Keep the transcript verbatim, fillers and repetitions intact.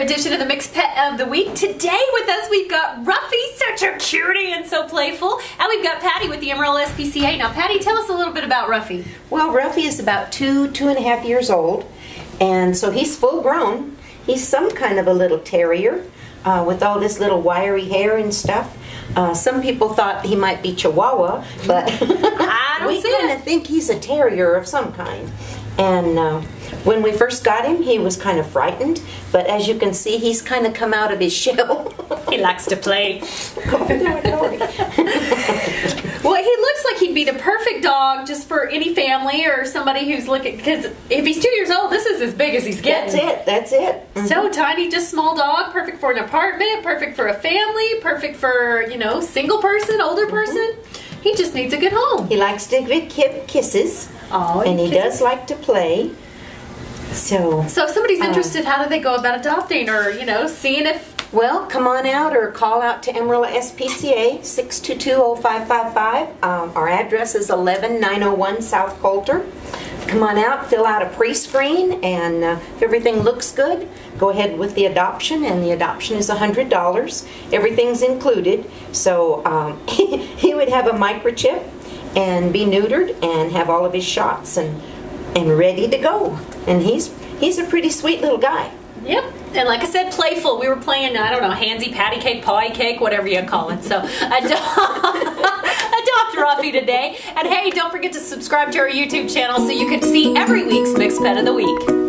edition of the Mixed Pet of the Week. Today with us we've got Ruffy, such a cutie and so playful, and we've got Patty with the Emerald S P C A. Now Patty, tell us a little bit about Ruffy. Well, Ruffy is about two, two and a half years old, and so he's full grown. He's some kind of a little terrier uh, with all this little wiry hair and stuff. Uh, some people thought he might be Chihuahua, but I don't we kind of think he's a terrier of some kind. And uh, when we first got him, he was kind of frightened, but as you can see, he's kind of come out of his shell. He likes to play. Well, he looks like he'd be the perfect dog just for any family or somebody who's looking, because if he's two years old, this is as big as he's getting. That's it, that's it. Mm-hmm. So tiny, just small dog, perfect for an apartment, perfect for a family, perfect for, you know, single person, older person. Mm-hmm. He just needs a good home. He likes to give kisses, oh, and he kisses. does like to play. So, so if somebody's uh, interested, how do they go about adopting or, you know, seeing if... Well, come on out or call out to Emerald S P C A, six two two, oh five five five. Um, our address is eleven nine oh one South Coulter. Come on out, fill out a pre-screen, and uh, if everything looks good, go ahead with the adoption, and the adoption is one hundred dollars. Everything's included, so um, he would have a microchip and be neutered and have all of his shots and, and ready to go. And he's, he's a pretty sweet little guy. Yep. And like I said, playful. We were playing, I don't know, handsy, patty cake, pawy cake, whatever you call it. So adopt, adopt Ruffy today. And hey, don't forget to subscribe to our YouTube channel so you can see every week's Mixed Pet of the Week.